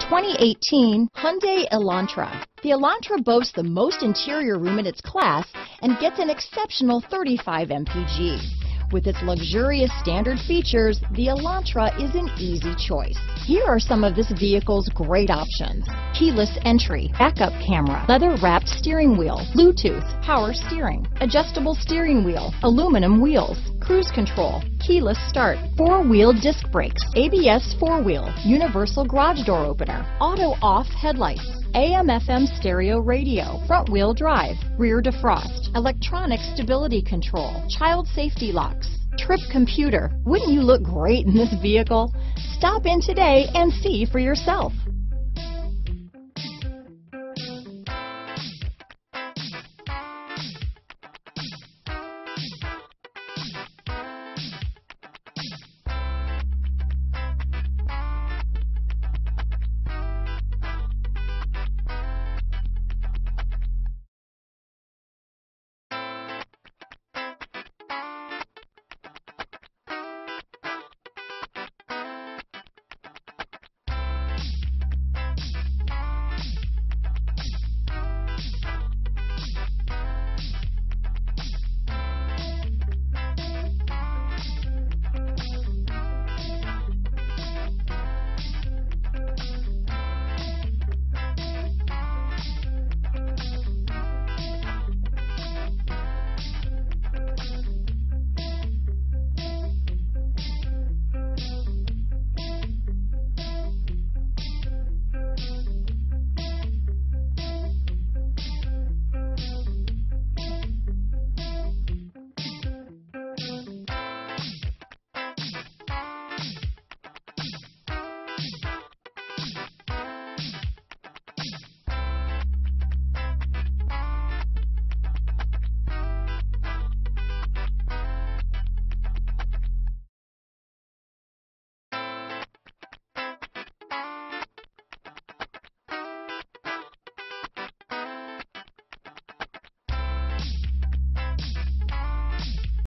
2018 Hyundai Elantra. The Elantra boasts the most interior room in its class and gets an exceptional 35 mpg. With its luxurious standard features, the Elantra is an easy choice. Here are some of this vehicle's great options: keyless entry, backup camera, leather-wrapped steering wheel, Bluetooth, power steering, adjustable steering wheel, aluminum wheels, cruise control, keyless start, four-wheel disc brakes, ABS four-wheel, universal garage door opener, auto-off headlights, AM/FM stereo radio, front-wheel drive, rear defrost, electronic stability control, child safety locks, trip computer. Wouldn't you look great in this vehicle? Stop in today and see for yourself.